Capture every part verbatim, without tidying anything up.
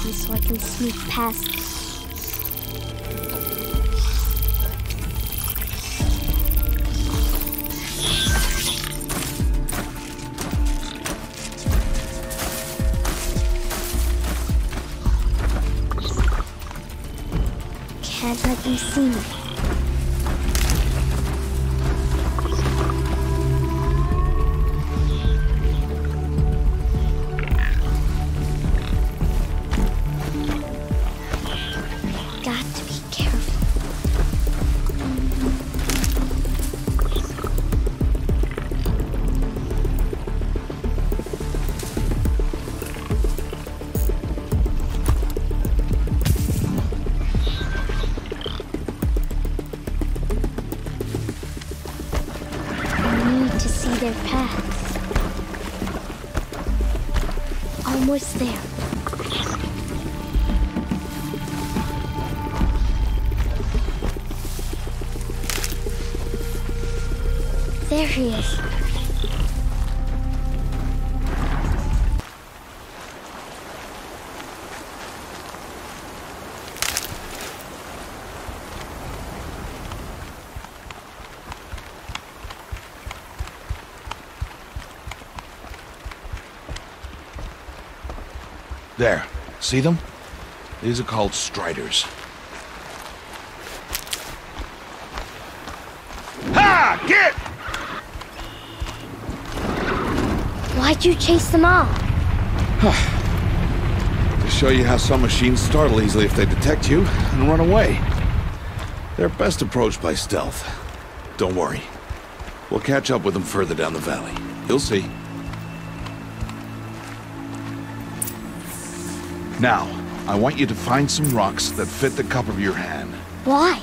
quickly so I can sneak past. Can't let them see me. Their paths. Almost there. There he is. There. See them? These are called striders. Ha! Get! Why'd you chase them off? To show you how some machines startle easily if they detect you and run away. They're best approached by stealth. Don't worry. We'll catch up with them further down the valley. You'll see. Now, I want you to find some rocks that fit the cup of your hand. Why?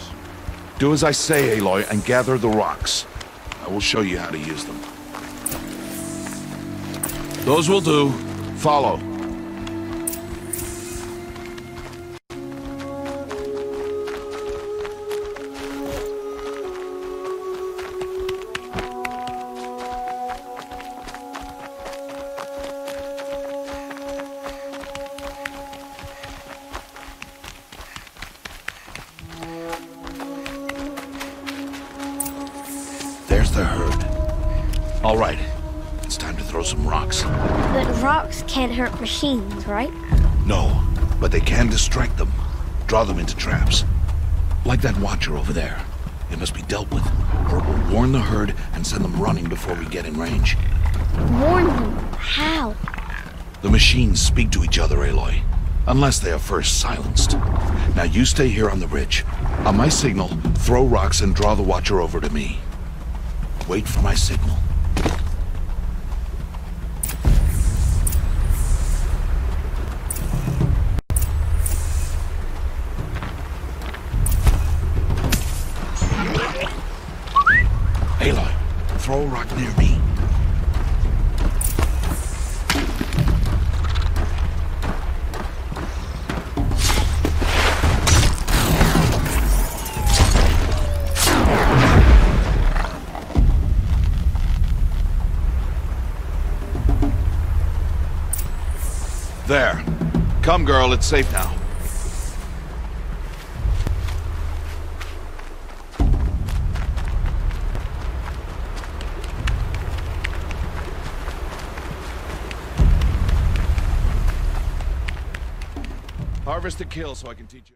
Do as I say, Aloy, and gather the rocks. I will show you how to use them. Those will do. Follow. There's the herd. All right, it's time to throw some rocks. But rocks can't hurt machines, right? No, but they can distract them, draw them into traps. Like that watcher over there. It must be dealt with, or it will warn the herd and send them running before we get in range. Warn them? How? The machines speak to each other, Aloy, unless they are first silenced. Now you stay here on the ridge. On my signal, throw rocks and draw the watcher over to me. Wait for my signal. Aloy, throw a rock near me. There. Come, girl, it's safe now. Harvest a kill so I can teach you.